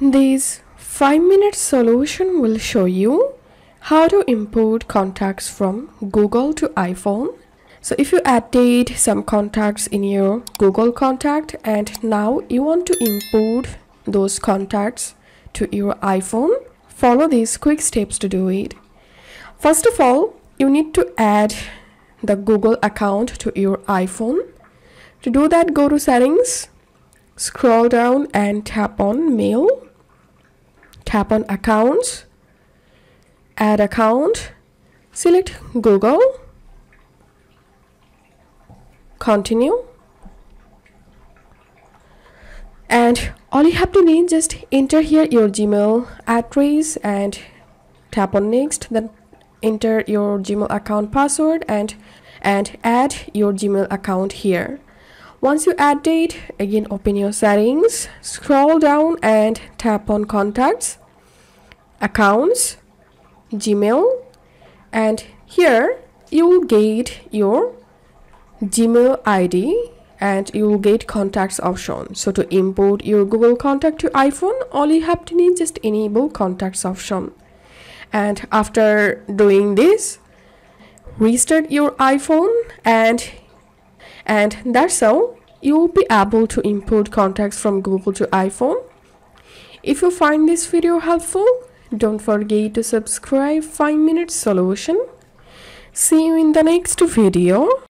This 5-minute solution will show you how to import contacts from Google to iPhone. So if you added some contacts in your Google contact and now you want to import those contacts to your iPhone, follow these quick steps to do it. First of all, you need to add the Google account to your iPhone. To do that, go to Settings, scroll down and tap on Mail. Tap on Accounts, Add Account, select Google, continue, and all you have to need, just enter here your Gmail address and tap on Next, then enter your Gmail account password and add your Gmail account here. Once you add it, again open your Settings, scroll down and tap on Contacts, Accounts, Gmail, and here you will get your Gmail ID and you will get contacts option. So to import your Google contact to iPhone, all you have to need is just enable contacts option. And after doing this, restart your iPhone and that's how you will be able to import contacts from Google to iPhone. If you find this video helpful, don't forget to subscribe 5-minute solution. See you in the next video.